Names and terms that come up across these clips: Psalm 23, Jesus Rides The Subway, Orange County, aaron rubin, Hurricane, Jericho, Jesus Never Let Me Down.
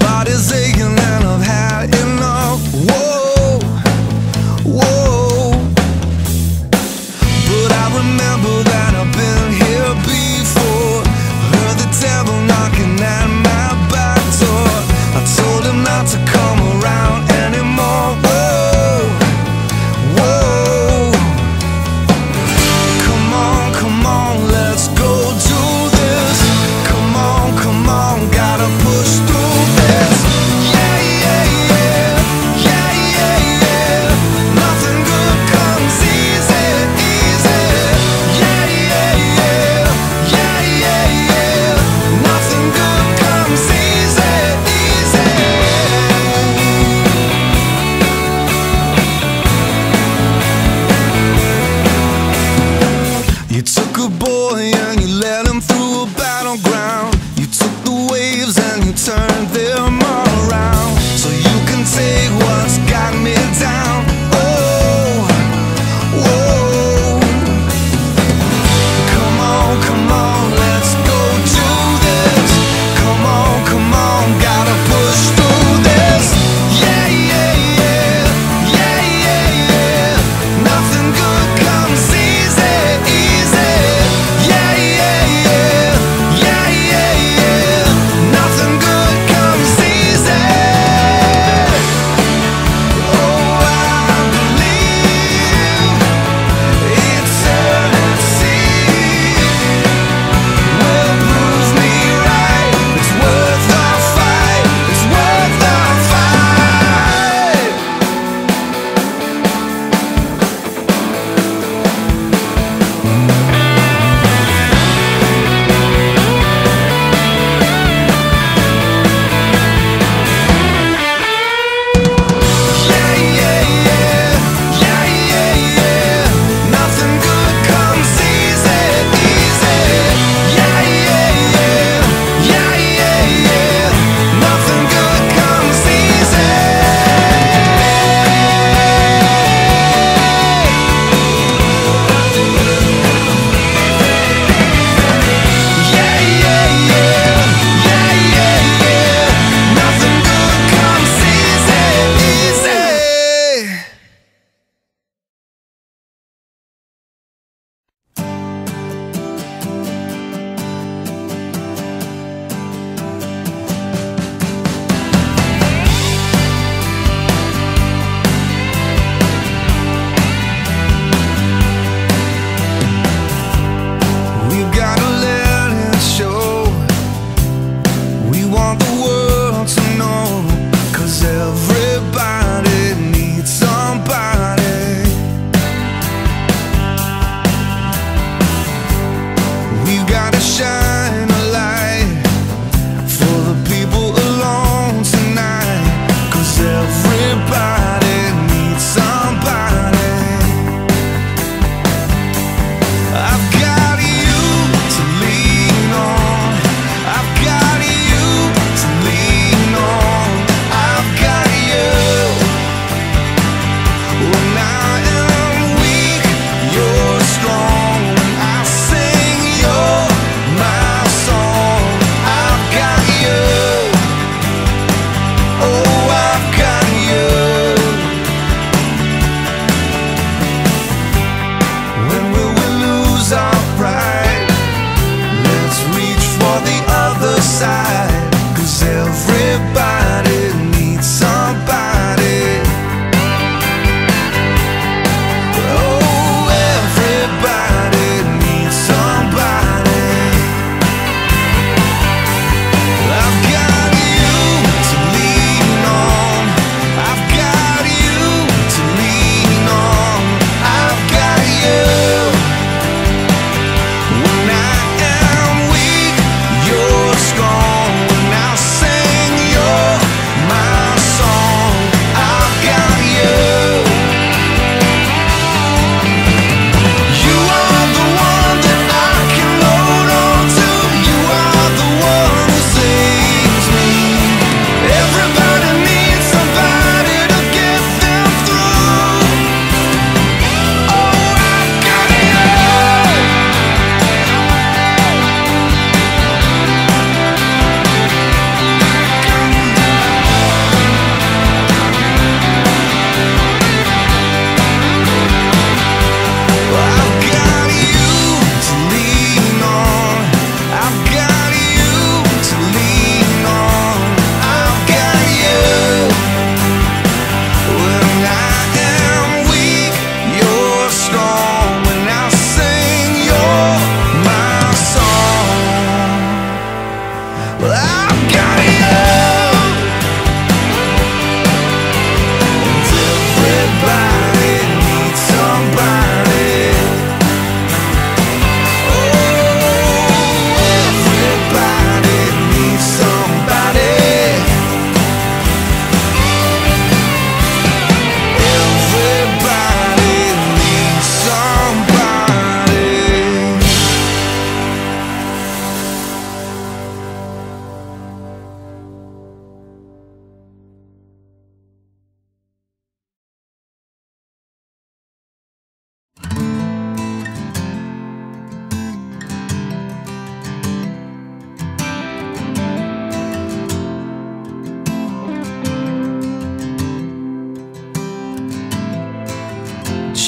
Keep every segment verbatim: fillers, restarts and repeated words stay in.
Body's aching and I've had enough. Whoa, whoa.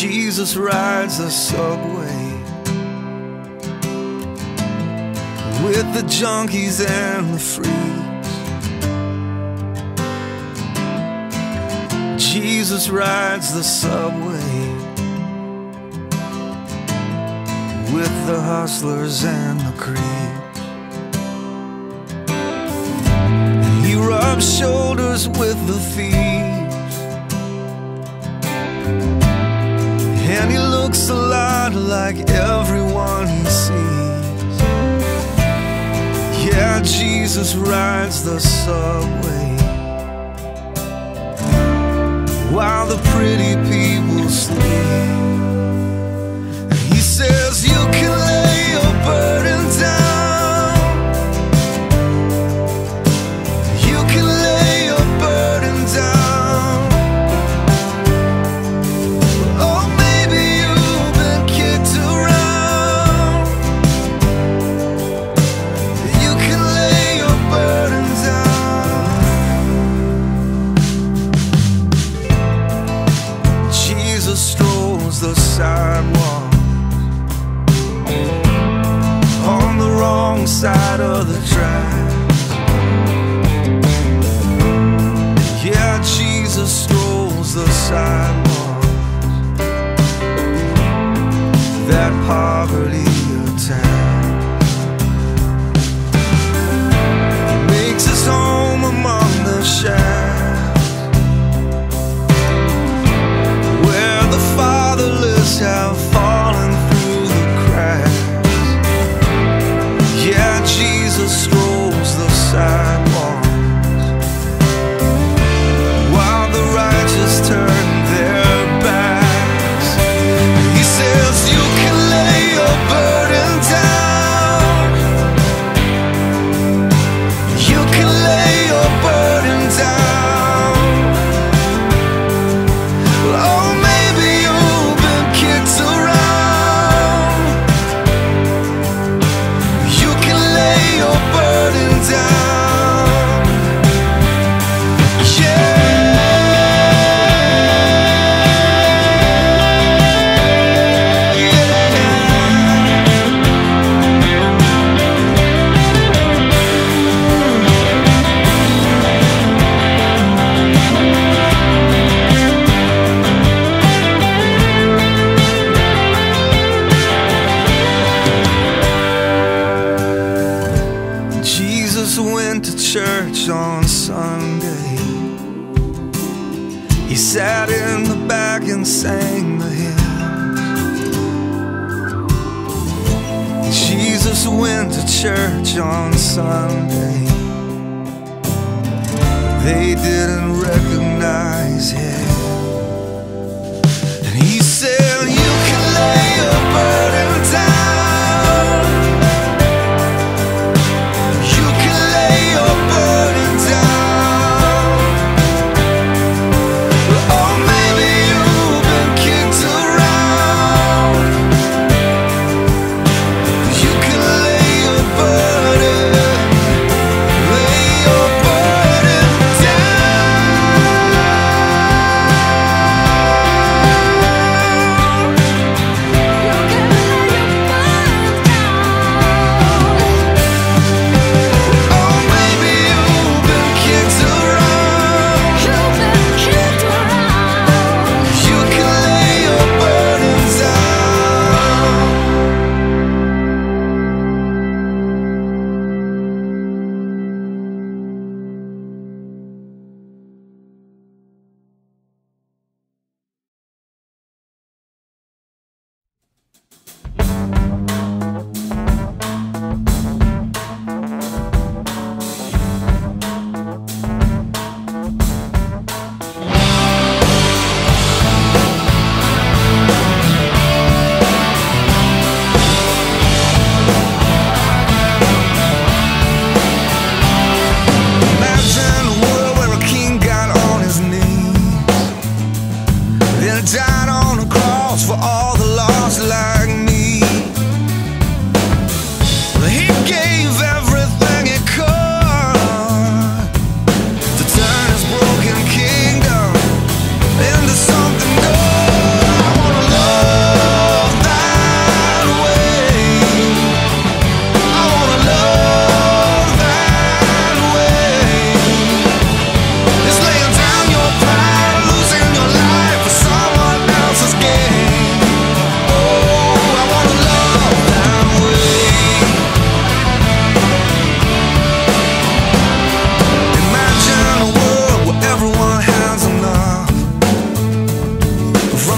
Jesus rides the subway with the junkies and the freaks. Jesus rides the subway with the hustlers and the creeps. He rubs shoulders with the thieves, and he looks a lot like everyone he sees. Yeah, Jesus rides the subway while the pretty people sleep. Says you can lay your burden down. You can lay your burden down. Oh, maybe you've been kicked around. You can lay your burden down. Jesus strolls the sidewalk on the wrong side of the track. Yeah, Jesus strolls the sidewalks that poverty attacks. He makes his home among the shacks, where the fatherless have fallen through the cracks. Yeah, Jesus strolls the sidewalks while the righteous turn their backs. He says you can lay your burden down. You can lay your burden down. Oh, maybe you've been kicked around. You can lay your burden down. Yeah, yeah. Jesus went to church on Sunday. He sat in the back and sang the hymns. Jesus went to church on Sunday. They didn't recognize him. And he said, you can lay your burden down. You can lay your burden down. Oh, maybe you've been kicked around. You can lay your burden, lay your burden down. Oh, maybe you've been kicked around. You can lay your burden down. Imagine a world where a king got on his knees, then died on a cross for all the lost like me. He gave everything he could to turn his broken kingdom into something good. I wanna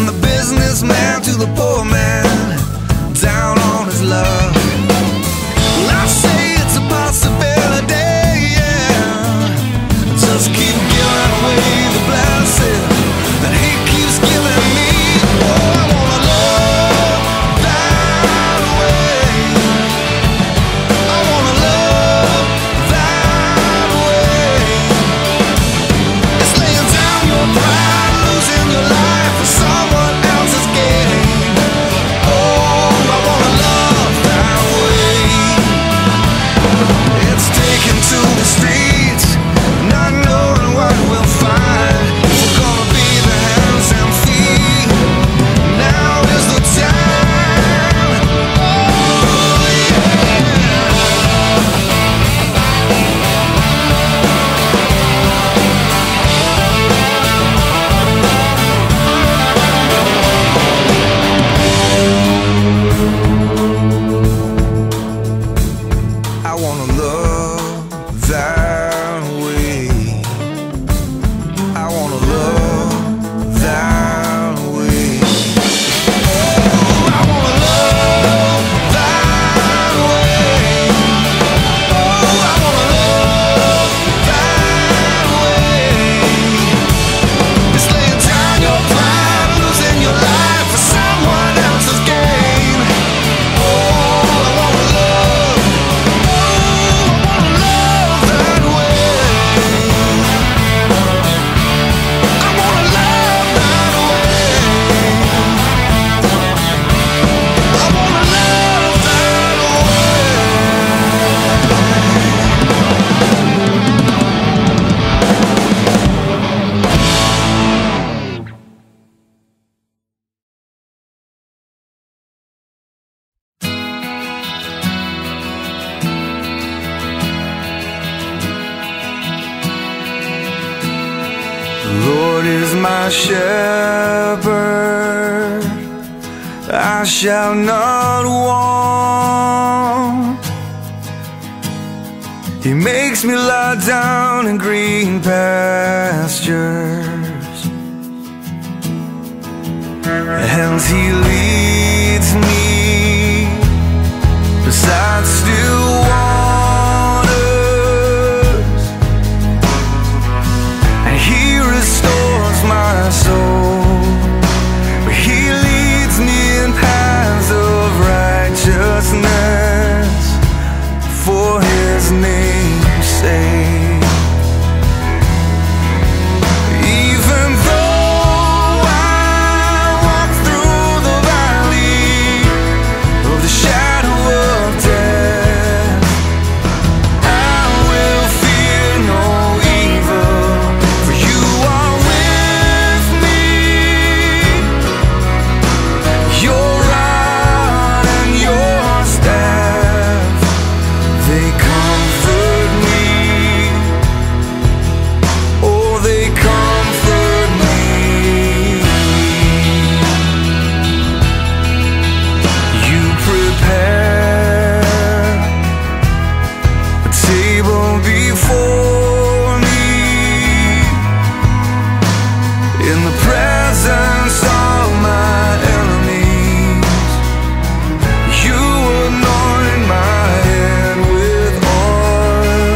From the businessman to the poor man, down on his luck. Well, I say it's a possibility, yeah. Just keep giving away the blessing that he keeps giving me. Oh, I wanna love that way. I wanna love that way. It's laying down your pride, losing your life for someone else's gain. Oh, I wanna love that way. It's taken to the streets, not knowing what we'll find. We're gonna be the hands and feet. Now is the time. Oh, yeah. I wanna love that way. I wanna love that way. Oh, I wanna love that way. Oh, I wanna love that way. It's laying down your pride, losing your life for someone else's gain. Oh, I wanna love. Oh, I wanna love that way. I wanna love that way. I wanna love that way. The Lord is my shepherd, I shall not want. He makes me lie down in green pastures, and He leads me beside still waters, and He restores my soul. He leads me in paths of righteousness for His name's sake. Even though I walk through the valley of the shadow of death, I will fear no evil, for You are with me. Your rod and Your staff, they comfort me. Oh, they comfort me. You prepare a table before me in the presence of my enemies. You anoint my head with oil,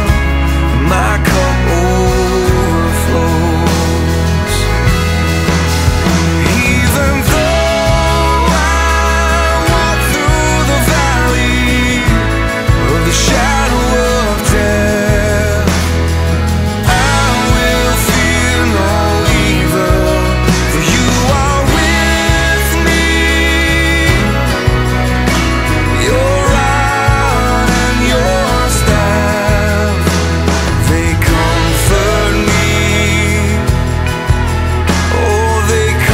my cup overflows. Even though I walk through the valley of the shadow of death, I will fear no evil, for You are with me. Your rod and Your staff, they comfort me. Oh, they comfort me.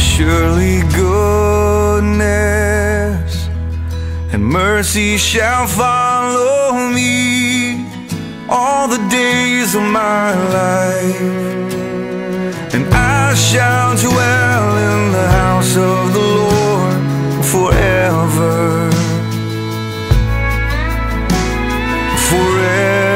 Surely goodness and mercy shall follow all the days of my life. And I shall dwell in the house of the Lord forever, forever.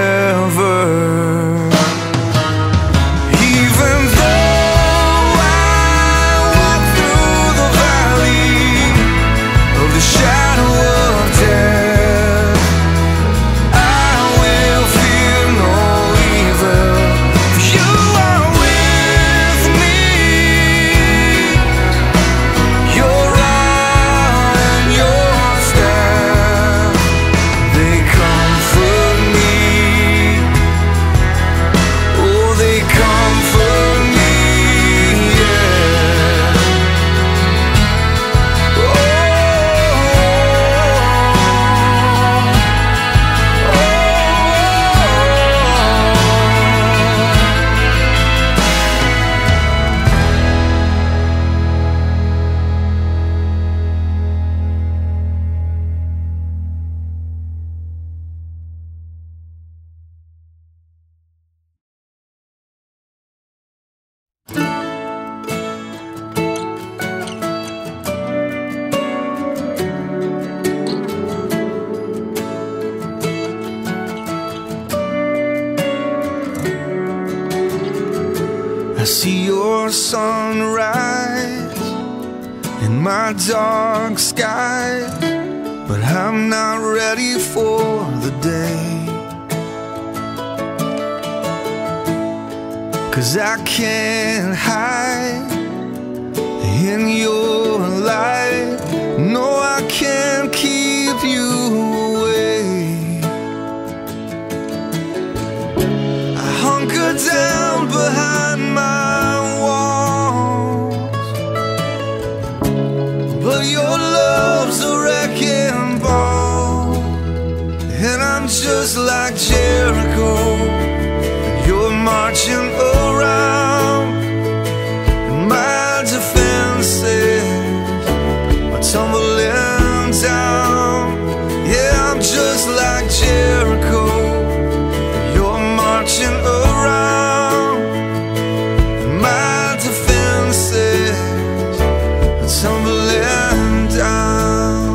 I see your sunrise in my dark sky, but I'm not ready for the day, 'cause I can't hide in your light. No, I can't keep you away. I hunker down behind my just like Jericho, you're marching around, and my defenses are tumbling down. Yeah, I'm just like Jericho, you're marching around, and my defenses are tumbling down.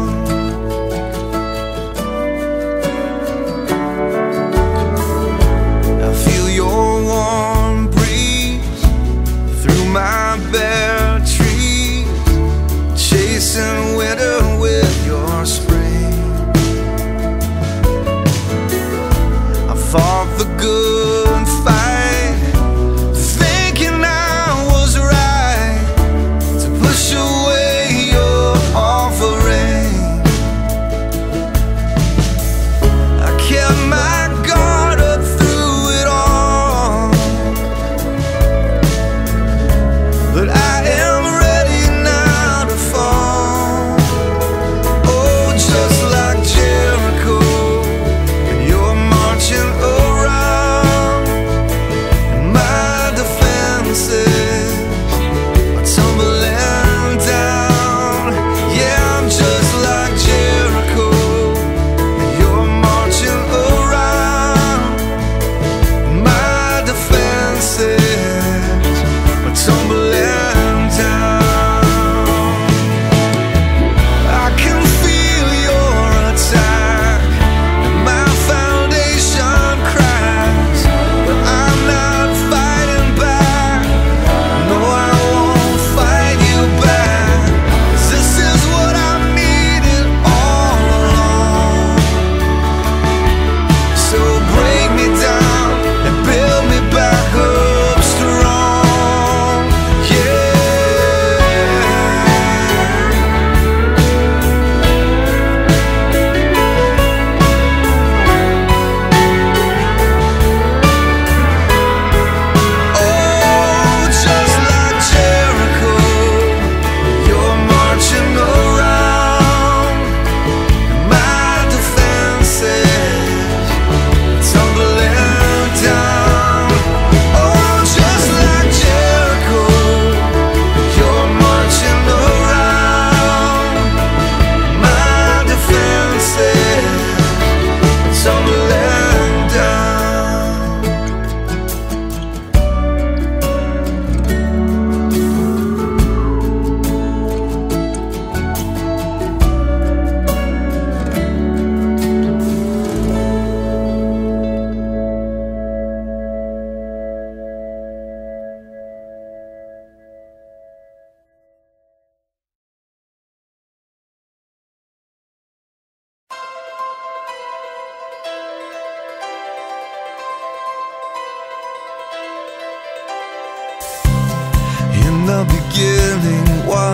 I feel your warm breeze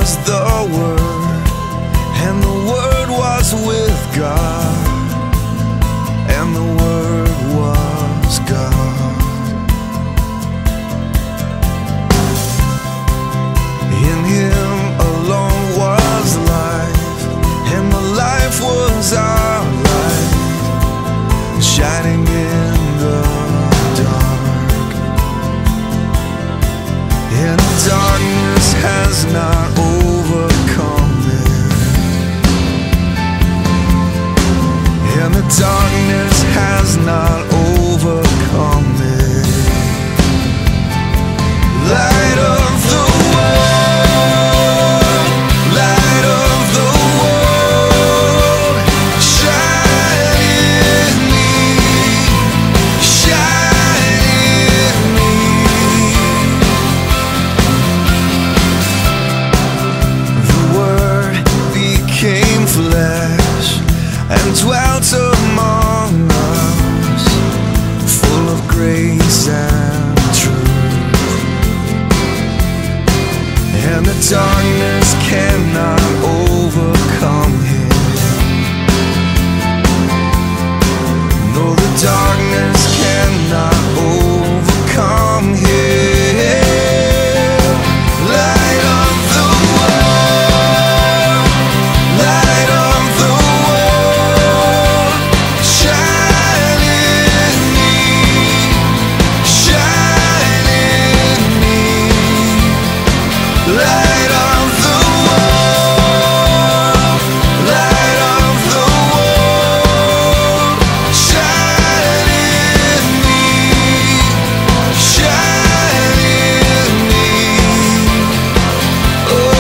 was the Word, and the Word was with God, and the Word was God. In Him alone was life, and the life was our light, shining in the dark. And darkness has not overcome it, and the darkness has not overcome it. Light of the world, light of the world, shine in me, shine in me. The Word became flesh and dwelt among us, full of grace and truth, and the darkness cannot overcome Him. No, the darkness cannot overcome Him. Light of the world, light of the world, shine in me, shine in me. Light of the world, light of the world, shine in me, shine in me. Oh yeah.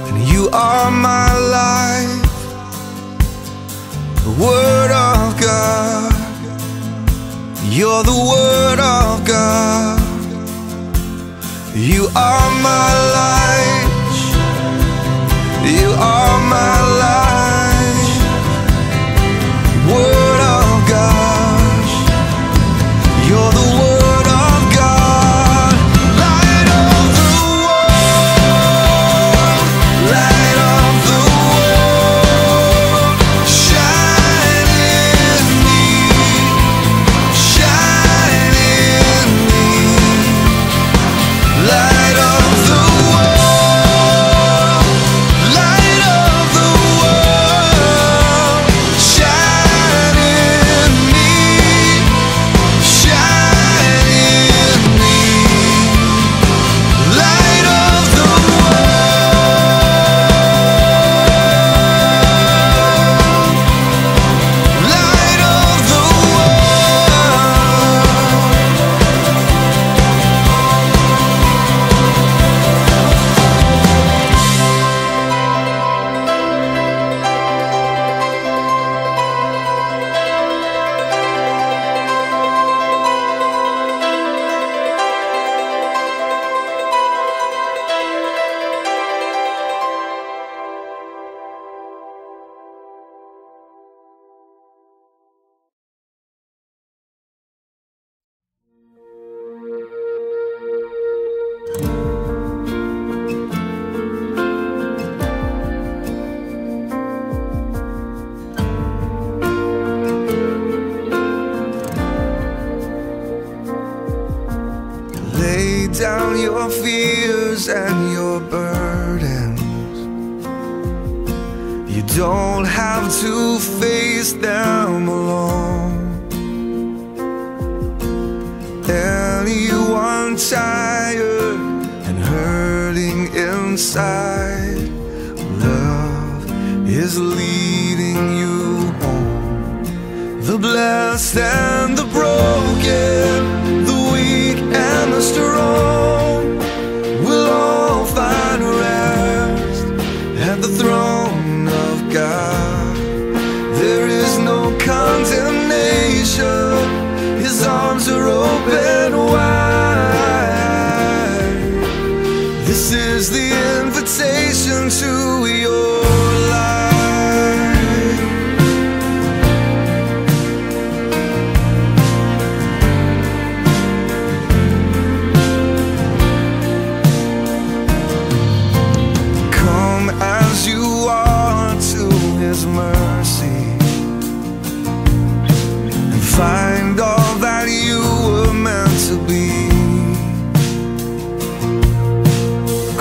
You are my light, and you are my life. The Word of God, you're the Word of God. You are my light, you are my life. Word of God, you're the Word of God. Light of the world, light of the world, shine in me, shine in me. Light of the world, light of the world, shine in me, shine in me. Light of the world, light of the world. Lay down your fears and your burdens. You don't have to face them alone. Anyone tired and hurting inside, love is leading you home. The blessed and the broken, the weak and the strong will all find rest at the throne of God. There is no condemnation, His arms are open wide. His mercy and find all that you were meant to be.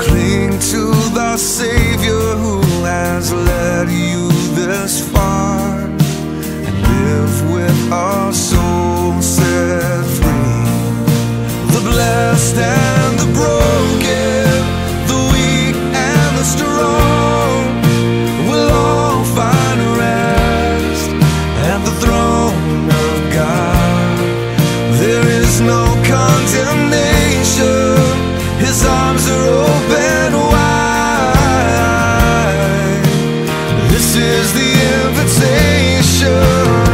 Cling to the Savior who has led you this far and live with our soul set free. The blessed and the broken, the weak and the strong, His arms are open wide. This is the invitation.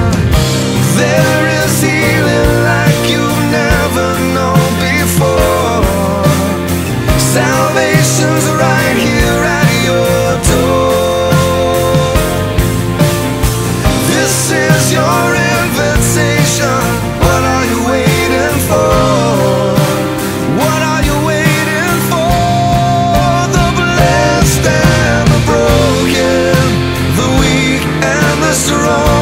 There is healing like you've never known before. Salvation's right here at your door. This is your invitation. What are you waiting for? Jesus never let me down.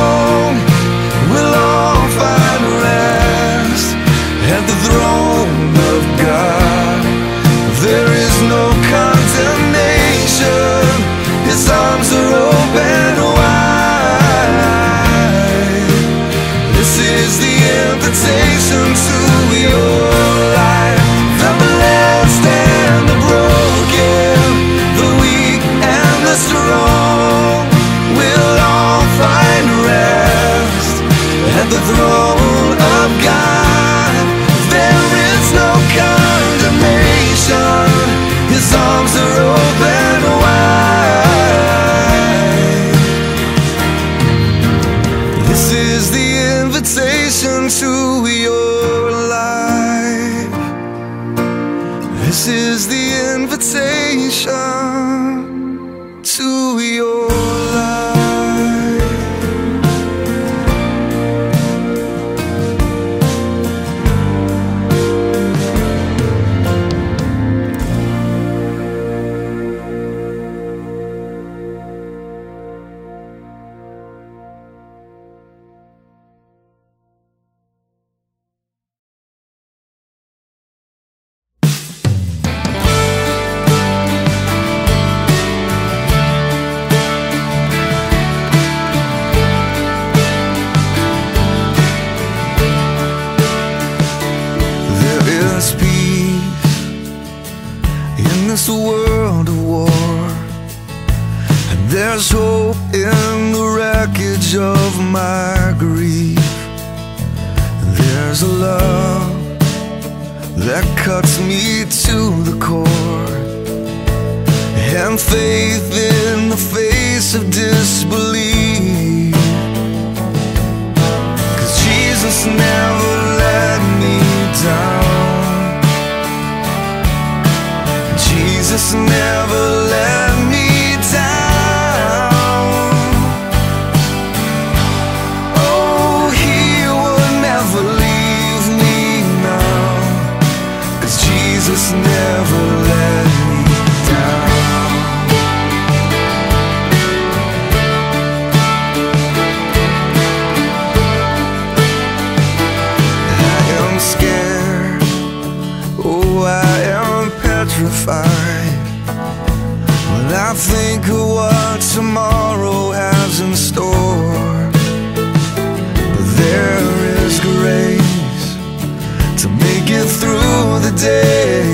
Oh, He will never leave me now, 'cause Jesus never let me down. I am scared, oh, I am petrified. I think of what tomorrow has in store, but there is grace to make it through the day,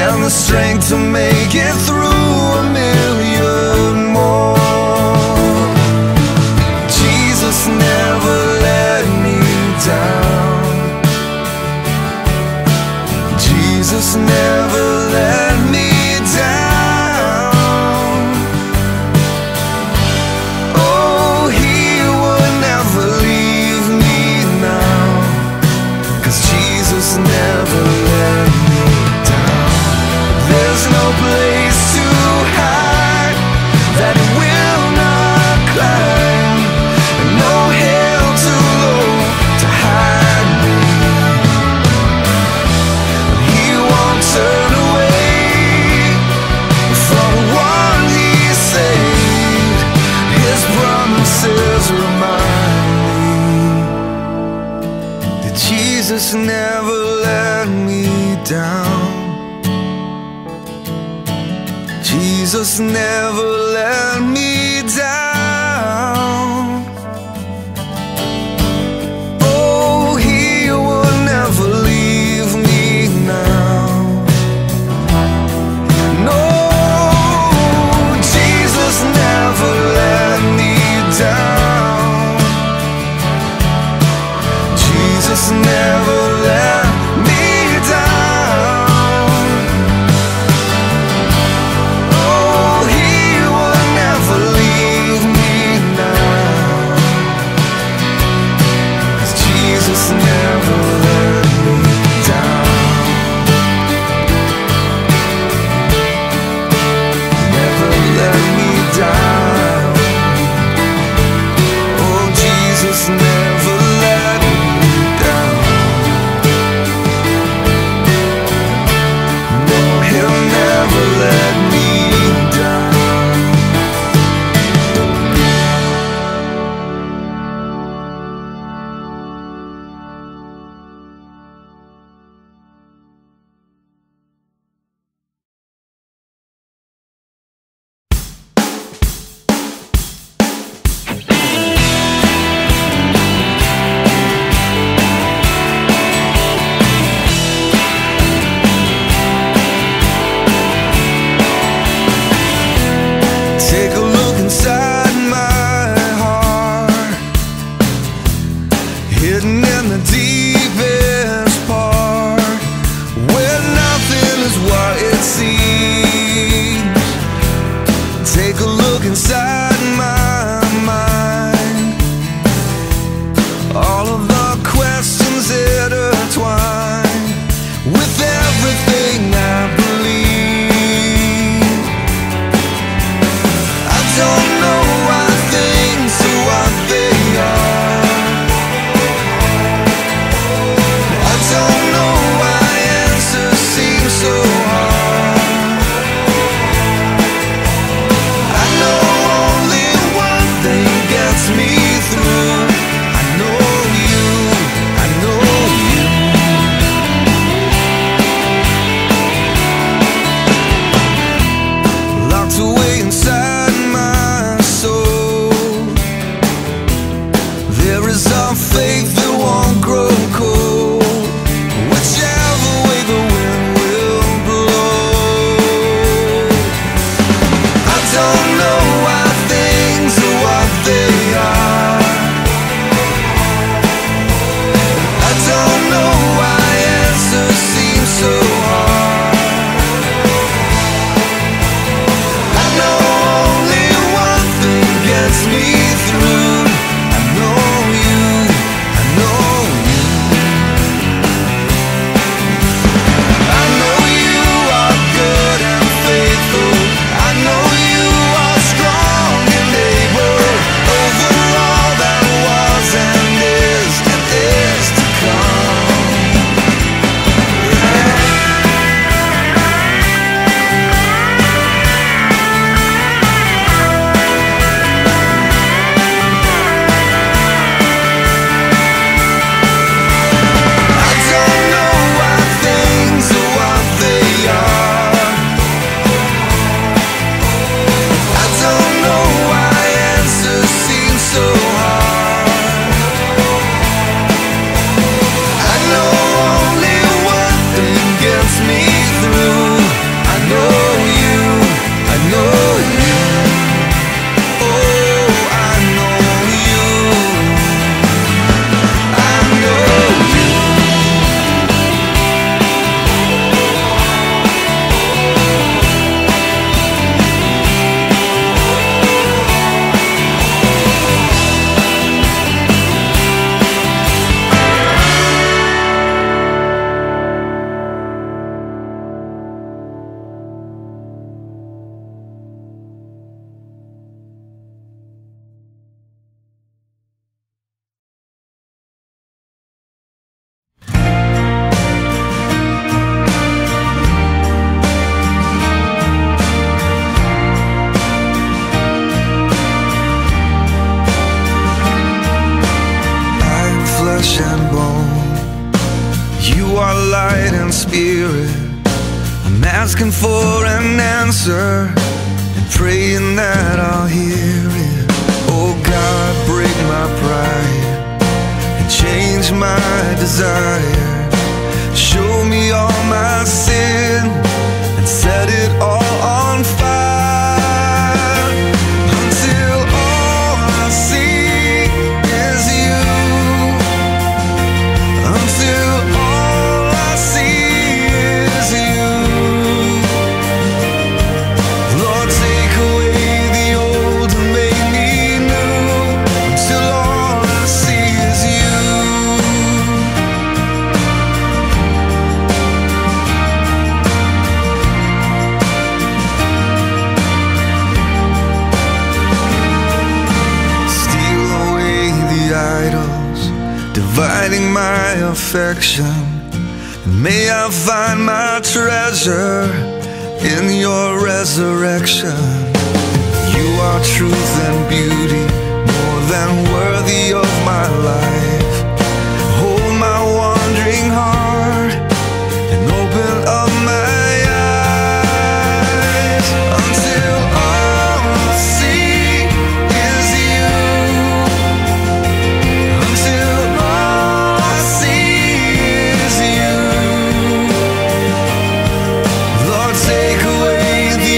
and the strength to make it through a million more. Jesus never let me down. Jesus never let me down. There's no place to hide that will Jesus never let me down. Oh, He will never leave me now. No, Jesus never let me down. Jesus never let me down. Spirit, I'm asking for an answer, praying that I'll hear it. Oh God, break my pride and change my desire. Show me all my sin and set it all on fire. Until all I see is you. Until all I see is you. Lord, take away the old and make me new. Until all I see is you. Dividing my affection, and may I find my treasure in your resurrection. You are truth and beauty, more than worthy of my life. Hold my wandering heart and open up my eyes. Until all I see is you. Until all I see is you. All I see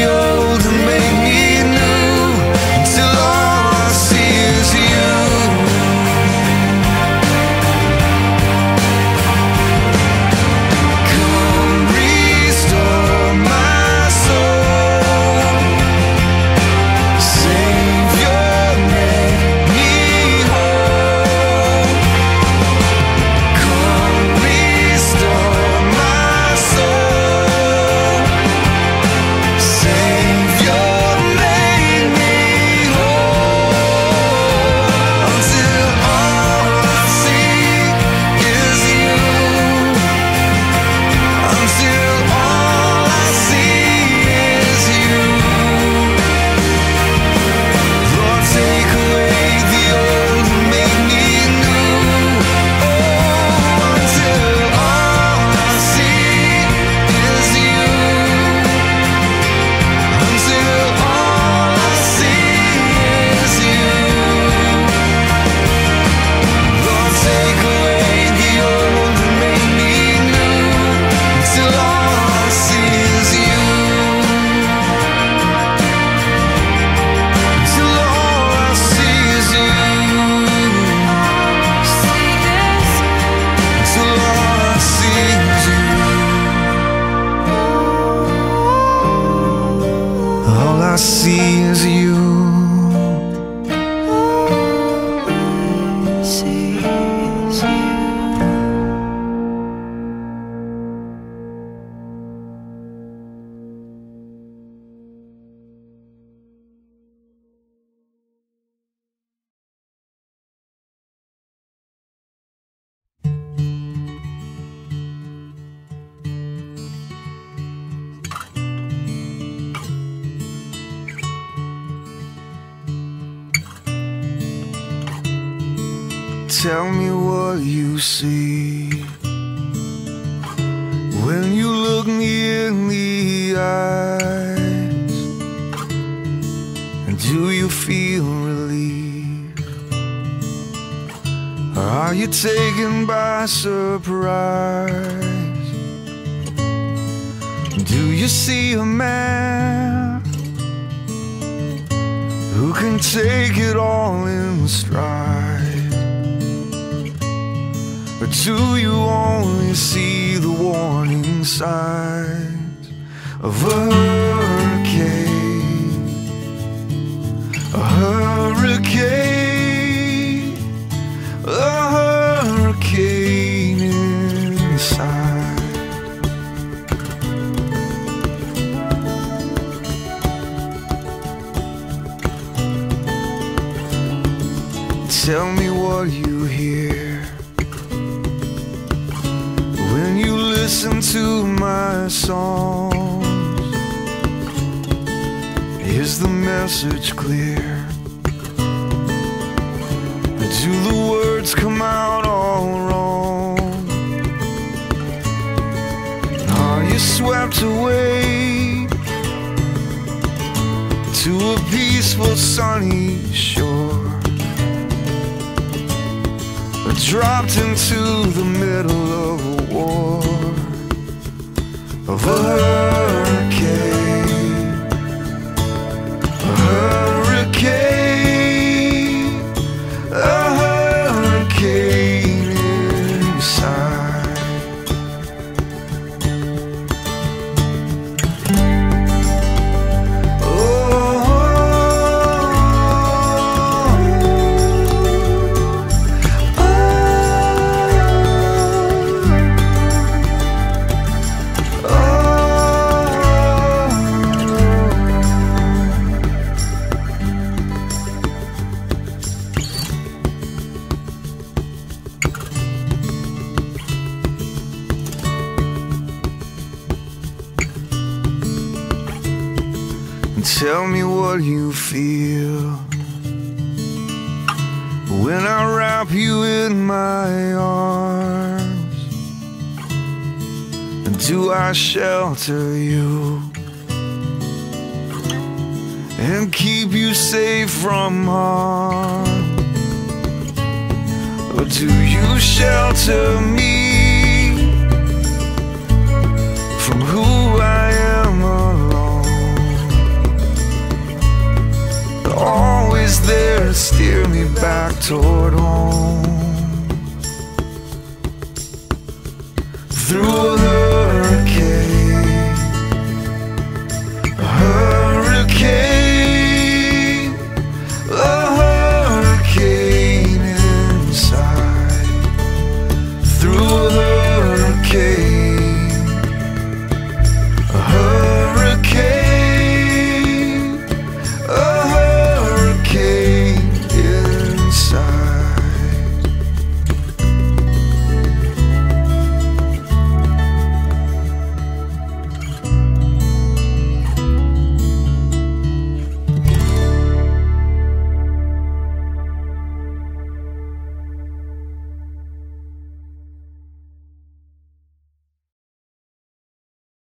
is you. Tell me what you see when you look me in the eyes. And do you feel relief, or are you taken by surprise? Do you see a man who can take it all in stride? Or do you only see the warning signs of a hurricane? A hurricane, a hurricane inside. Tell me what you hear when you listen to my songs. Is the message clear? Or do the words come out all wrong? Are you swept away to peaceful sunny shore. I dropped into the middle of a war, of a hurricane, a hurricane, a hurricane inside. Tell me what you feel when I wrap you in my arms. And do I shelter you and keep you safe from harm? Or do you shelter me from who I am alone? Always there to steer me back toward home.